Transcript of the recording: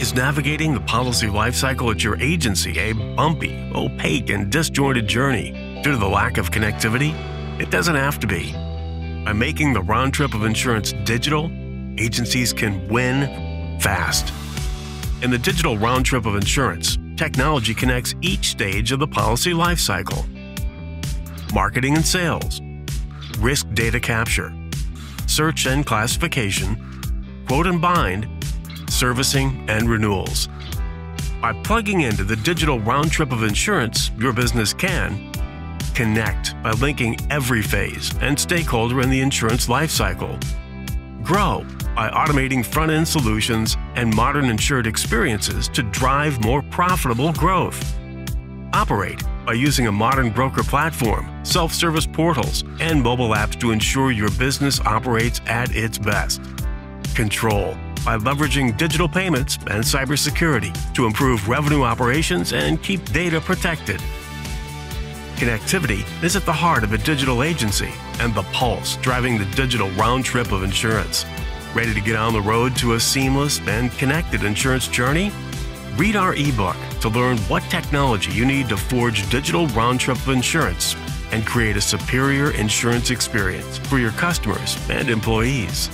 Is navigating the policy lifecycle at your agency a bumpy, opaque, and disjointed journey due to the lack of connectivity? It doesn't have to be. By making the round trip of insurance digital, agencies can win fast. In the digital round trip of insurance, technology connects each stage of the policy lifecycle: marketing and sales, risk data capture, search and classification, quote and bind, servicing, and renewals. By plugging into the digital round trip of insurance, your business can connect by linking every phase and stakeholder in the insurance lifecycle, grow by automating front-end solutions and modern insured experiences to drive more profitable growth, operate by using a modern broker platform, self-service portals, and mobile apps to ensure your business operates at its best, control by leveraging digital payments and cybersecurity to improve revenue operations and keep data protected. Connectivity is at the heart of a digital agency and the pulse driving the digital round trip of insurance. Ready to get on the road to a seamless and connected insurance journey? Read our ebook to learn what technology you need to forge digital round trip of insurance and create a superior insurance experience for your customers and employees.